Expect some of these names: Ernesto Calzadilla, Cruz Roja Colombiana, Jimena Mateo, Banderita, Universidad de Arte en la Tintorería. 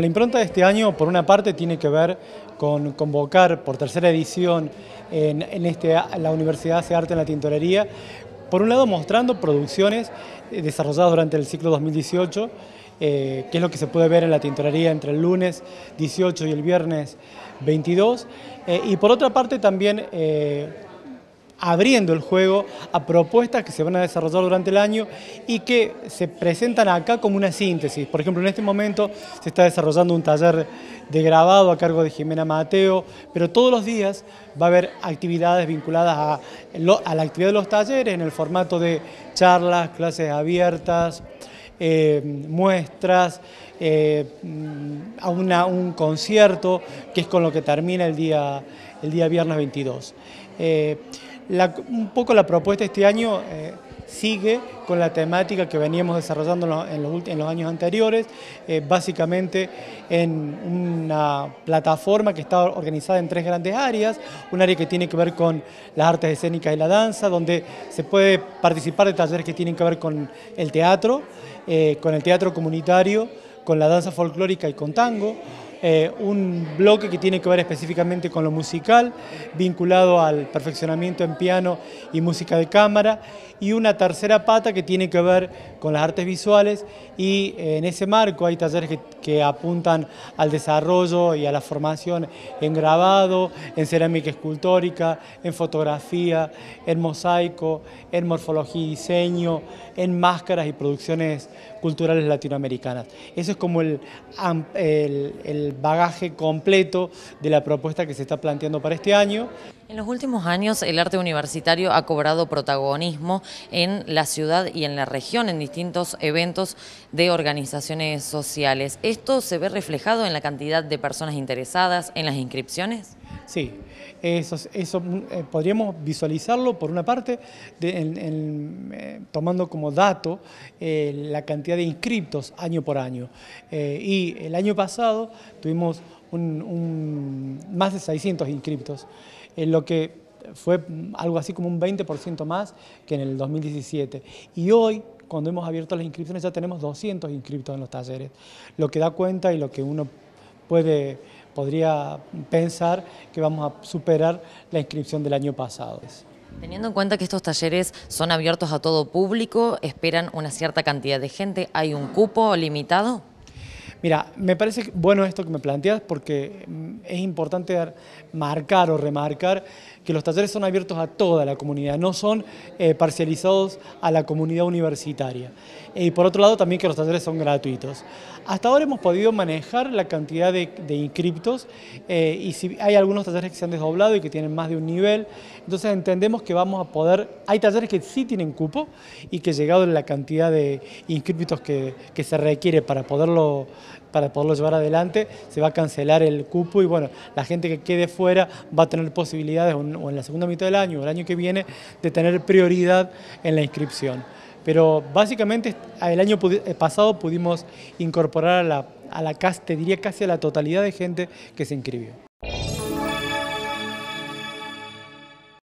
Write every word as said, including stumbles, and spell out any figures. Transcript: La impronta de este año, por una parte, tiene que ver con convocar por tercera edición en, en este, la Universidad de Arte en la Tintorería, por un lado mostrando producciones desarrolladas durante el ciclo dos mil dieciocho, eh, que es lo que se puede ver en la Tintorería entre el lunes dieciocho y el viernes veintidós, eh, y por otra parte también eh, abriendo el juego a propuestas que se van a desarrollar durante el año y que se presentan acá como una síntesis. Por ejemplo, en este momento se está desarrollando un taller de grabado a cargo de Jimena Mateo, pero todos los días va a haber actividades vinculadas a, a la actividad de los talleres en el formato de charlas, clases abiertas, eh, muestras, eh, a una, un concierto, que es con lo que termina el día, el día viernes veintidós. Eh, La, un poco la propuesta este año eh, sigue con la temática que veníamos desarrollando en los, en los, en los años anteriores, eh, básicamente en una plataforma que está organizada en tres grandes áreas, un área que tiene que ver con las artes escénicas y la danza, donde se puede participar de talleres que tienen que ver con el teatro, eh, con el teatro comunitario, con la danza folclórica y con tango. Eh, un bloque que tiene que ver específicamente con lo musical, vinculado al perfeccionamiento en piano y música de cámara, y una tercera pata que tiene que ver con las artes visuales, y eh, en ese marco hay talleres que, que apuntan al desarrollo y a la formación en grabado, en cerámica escultórica, en fotografía, en mosaico, en morfología y diseño, en máscaras y producciones culturales latinoamericanas. Eso es como el, el, el bagaje completo de la propuesta que se está planteando para este año. En los últimos años el arte universitario ha cobrado protagonismo en la ciudad y en la región en distintos eventos de organizaciones sociales. ¿Esto se ve reflejado en la cantidad de personas interesadas en las inscripciones? Sí, eso, eso eh, podríamos visualizarlo por una parte, de, en, en, eh, tomando como dato eh, la cantidad de inscriptos año por año. Eh, y el año pasado tuvimos un, un, más de seiscientos inscriptos, eh, lo que fue algo así como un veinte por ciento más que en el dos mil diecisiete. Y hoy, cuando hemos abierto las inscripciones, ya tenemos doscientos inscriptos en los talleres, lo que da cuenta y lo que uno puede... podría pensar que vamos a superar la inscripción del año pasado. Teniendo en cuenta que estos talleres son abiertos a todo público, ¿esperan una cierta cantidad de gente? ¿Hay un cupo limitado? Mira, me parece bueno esto que me planteas porque es importante marcar o remarcar que los talleres son abiertos a toda la comunidad, no son eh, parcializados a la comunidad universitaria. Eh, y por otro lado también que los talleres son gratuitos. Hasta ahora hemos podido manejar la cantidad de, de inscriptos eh, y si hay algunos talleres que se han desdoblado y que tienen más de un nivel, entonces entendemos que vamos a poder... Hay talleres que sí tienen cupo y que llegado la cantidad de inscriptos que, que se requiere para poderlo... para poderlo llevar adelante, se va a cancelar el cupo y bueno, la gente que quede fuera va a tener posibilidades, o en la segunda mitad del año, o el año que viene, de tener prioridad en la inscripción. Pero básicamente el año pasado pudimos incorporar a la, a la, te diría casi a la totalidad de gente que se inscribió.